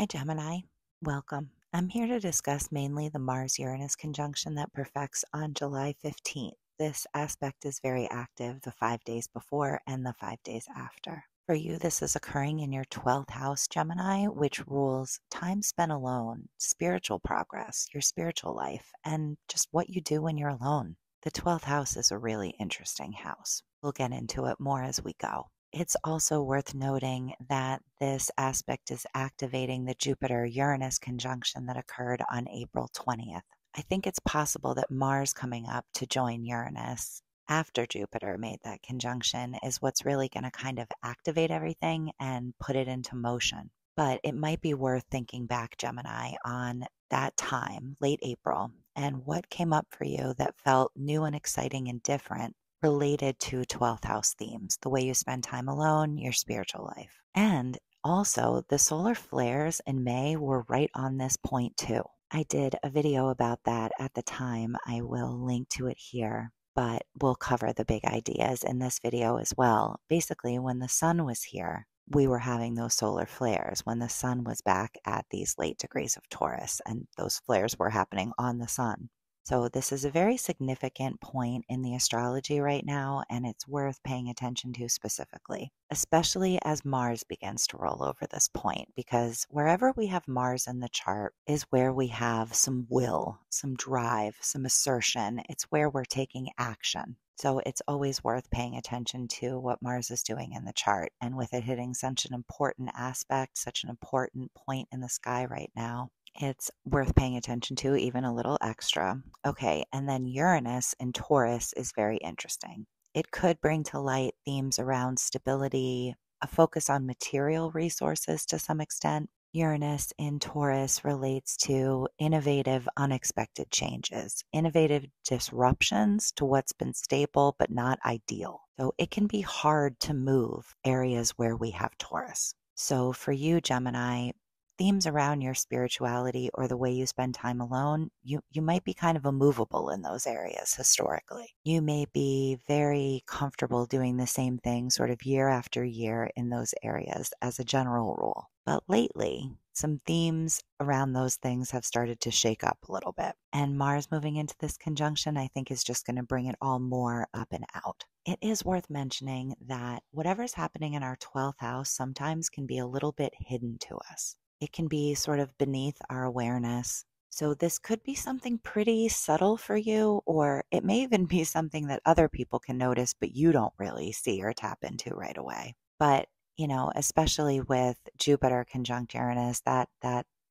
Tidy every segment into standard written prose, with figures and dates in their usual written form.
Hi Gemini, welcome. I'm here to discuss mainly the Mars-Uranus conjunction that perfects on July 15th. This aspect is very active the 5 days before and the 5 days after. For you, this is occurring in your 12th house, Gemini, which rules time spent alone, spiritual progress, your spiritual life, and just what you do when you're alone. The 12th house is a really interesting house. We'll get into it more as we go. It's also worth noting that this aspect is activating the Jupiter-Uranus conjunction that occurred on April 20th. I think it's possible that Mars coming up to join Uranus after Jupiter made that conjunction is what's really going to kind of activate everything and put it into motion. But it might be worth thinking back, Gemini, on that time, late April, and what came up for you that felt new and exciting and different related to 12th house themes, the way you spend time alone, your spiritual life. And also, the solar flares in May were right on this point too. I did a video about that at the time. I will link to it here, but we'll cover the big ideas in this video as well. Basically, when the sun was here, we were having those solar flares when the sun was back at these late degrees of Taurus, and those flares were happening on the sun. So this is a very significant point in the astrology right now, and it's worth paying attention to specifically, especially as Mars begins to roll over this point, because wherever we have Mars in the chart is where we have some will, some drive, some assertion. It's where we're taking action. So it's always worth paying attention to what Mars is doing in the chart. And with it hitting such an important aspect, such an important point in the sky right now, it's worth paying attention to even a little extra. Okay, and then Uranus in Taurus is very interesting. It could bring to light themes around stability, a focus on material resources to some extent. Uranus in Taurus relates to innovative, unexpected changes, innovative disruptions to what's been stable but not ideal. So it can be hard to move areas where we have Taurus. So for you, Gemini, themes around your spirituality or the way you spend time alone, you might be kind of immovable in those areas historically. You may be very comfortable doing the same thing sort of year after year in those areas as a general rule. But lately, some themes around those things have started to shake up a little bit. And Mars moving into this conjunction, I think, is just going to bring it all more up and out. It is worth mentioning that whatever's happening in our 12th house sometimes can be a little bit hidden to us. It can be sort of beneath our awareness. So this could be something pretty subtle for you, or it may even be something that other people can notice, but you don't really see or tap into right away. But, you know, especially with Jupiter conjunct Uranus, that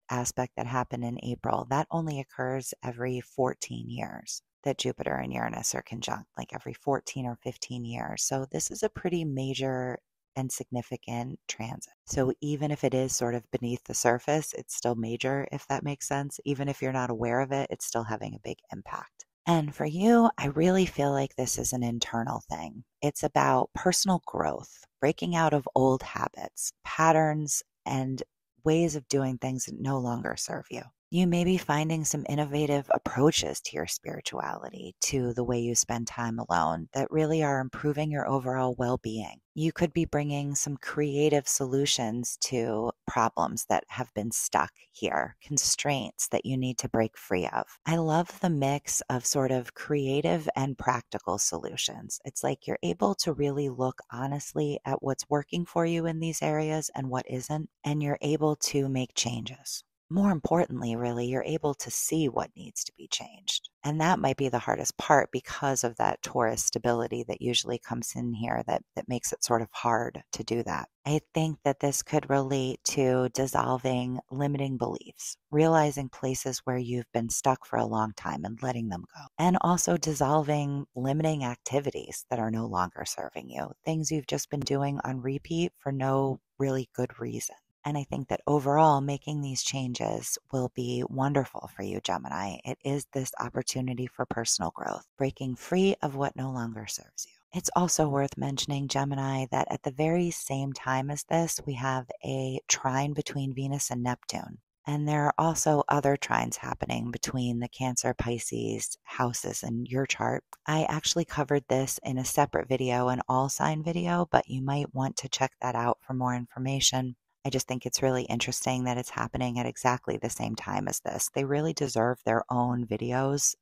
aspect that happened in April, that only occurs every 14 years that Jupiter and Uranus are conjunct, like every 14 or 15 years. So this is a pretty major and significant transit. So even if it is sort of beneath the surface, it's still major, if that makes sense. Even if you're not aware of it, it's still having a big impact. And for you, I really feel like this is an internal thing. It's about personal growth, breaking out of old habits, patterns, and ways of doing things that no longer serve you. You may be finding some innovative approaches to your spirituality, to the way you spend time alone, that really are improving your overall well-being. You could be bringing some creative solutions to problems that have been stuck here, constraints that you need to break free of. I love the mix of sort of creative and practical solutions. It's like you're able to really look honestly at what's working for you in these areas and what isn't, and you're able to make changes. More importantly, really, you're able to see what needs to be changed. And that might be the hardest part because of that Taurus stability that usually comes in here that makes it sort of hard to do that. I think that this could relate to dissolving limiting beliefs, realizing places where you've been stuck for a long time and letting them go. And also dissolving limiting activities that are no longer serving you, things you've just been doing on repeat for no really good reason. And I think that overall, making these changes will be wonderful for you, Gemini. It is this opportunity for personal growth, breaking free of what no longer serves you. It's also worth mentioning, Gemini, that at the very same time as this, we have a trine between Venus and Neptune. And there are also other trines happening between the Cancer, Pisces houses in your chart. I actually covered this in a separate video, an all sign video, but you might want to check that out for more information. I just think it's really interesting that it's happening at exactly the same time as this. They really deserve their own videos,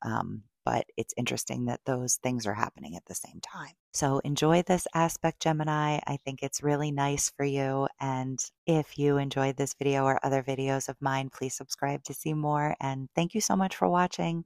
but it's interesting that those things are happening at the same time. So enjoy this aspect, Gemini. I think it's really nice for you. And if you enjoyed this video or other videos of mine, please subscribe to see more. And thank you so much for watching.